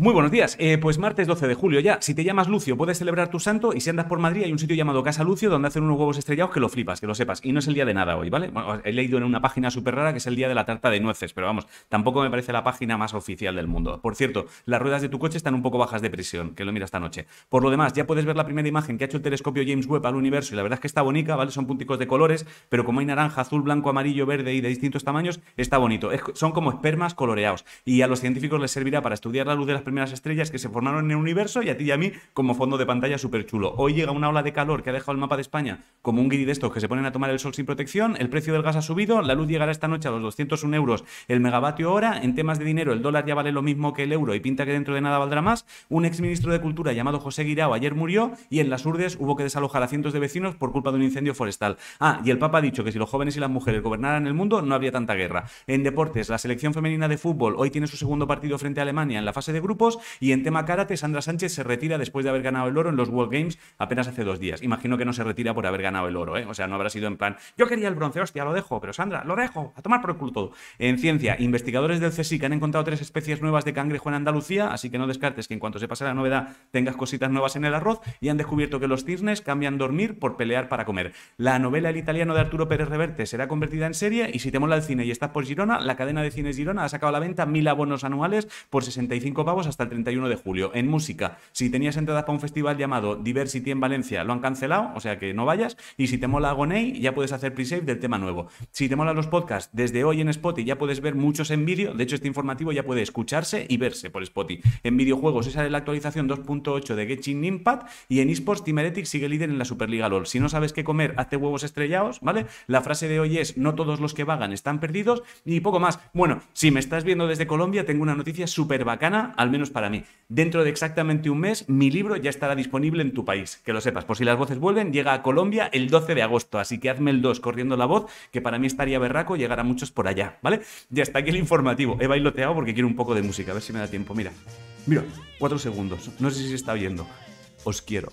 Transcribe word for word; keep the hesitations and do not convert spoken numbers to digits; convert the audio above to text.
Muy buenos días, eh, pues martes doce de julio ya. Si te llamas Lucio puedes celebrar tu santo, y si andas por Madrid hay un sitio llamado Casa Lucio donde hacen unos huevos estrellados que lo flipas, que lo sepas. Y no es el día de nada hoy, ¿vale? Bueno, he leído en una página súper rara que es el día de la tarta de nueces, pero vamos, tampoco me parece la página más oficial del mundo. Por cierto, las ruedas de tu coche están un poco bajas de presión, que lo mira esta noche. Por lo demás, ya puedes ver la primera imagen que ha hecho el telescopio James Webb al universo, y la verdad es que está bonita, ¿vale? Son punticos de colores, pero como hay naranja, azul, blanco, amarillo, verde y de distintos tamaños, está bonito. Es, son como espermas coloreados, y a los científicos les servirá para estudiar la luz de las primeras estrellas que se formaron en el universo, y a ti y a mí como fondo de pantalla súper chulo. Hoy llega una ola de calor que ha dejado el mapa de España como un guiri de estos que se ponen a tomar el sol sin protección. El precio del gas ha subido, la luz llegará esta noche a los doscientos un euros el megavatio hora. En temas de dinero, el dólar ya vale lo mismo que el euro y pinta que dentro de nada valdrá más. Un exministro de Cultura llamado José Guirao ayer murió, y en Las Hurdes hubo que desalojar a cientos de vecinos por culpa de un incendio forestal. Ah, y el Papa ha dicho que si los jóvenes y las mujeres gobernaran el mundo no habría tanta guerra. En deportes, la selección femenina de fútbol hoy tiene su segundo partido frente a Alemania en la fase de grupos. Y en tema karate, Sandra Sánchez se retira después de haber ganado el oro en los World Games apenas hace dos días. Imagino que no se retira por haber ganado el oro, ¿eh? O sea, no habrá sido en plan, yo quería el bronce, hostia, lo dejo, pero Sandra, lo dejo, a tomar por el culo todo. En ciencia, investigadores del C S I C han encontrado tres especies nuevas de cangrejo en Andalucía, así que no descartes que en cuanto se pase la novedad tengas cositas nuevas en el arroz. Y han descubierto que los cisnes cambian dormir por pelear para comer. La novela El Italiano de Arturo Pérez Reverte será convertida en serie, y si te mola el cine y estás por Girona, la cadena de cines Girona ha sacado a la venta mil abonos anuales por sesenta y cinco pavos hasta el treinta y uno de julio. En música, si tenías entradas para un festival llamado Diversity en Valencia, lo han cancelado, o sea que no vayas. Y si te mola Agoney, ya puedes hacer pre-save del tema nuevo. Si te molan los podcasts, desde hoy en Spotify ya puedes ver muchos en vídeo. De hecho, este informativo ya puede escucharse y verse por Spotify. En videojuegos, esa es la actualización dos punto ocho de Genshin Impact. Y en eSports, Team Heretic sigue líder en la Superliga LOL. Si no sabes qué comer, hazte huevos estrellados, ¿vale? La frase de hoy es, no todos los que vagan están perdidos, y poco más. Bueno, si me estás viendo desde Colombia, tengo una noticia súper bacana, al menos para mí. Dentro de exactamente un mes, mi libro ya estará disponible en tu país, que lo sepas. Por si las voces vuelven, llega a Colombia el doce de agosto, así que hazme el dos corriendo la voz, que para mí estaría berraco llegar a muchos por allá, ¿vale? Ya está aquí el informativo. He bailoteado porque quiero un poco de música, a ver si me da tiempo. Mira, mira, cuatro segundos. No sé si se está viendo. Os quiero.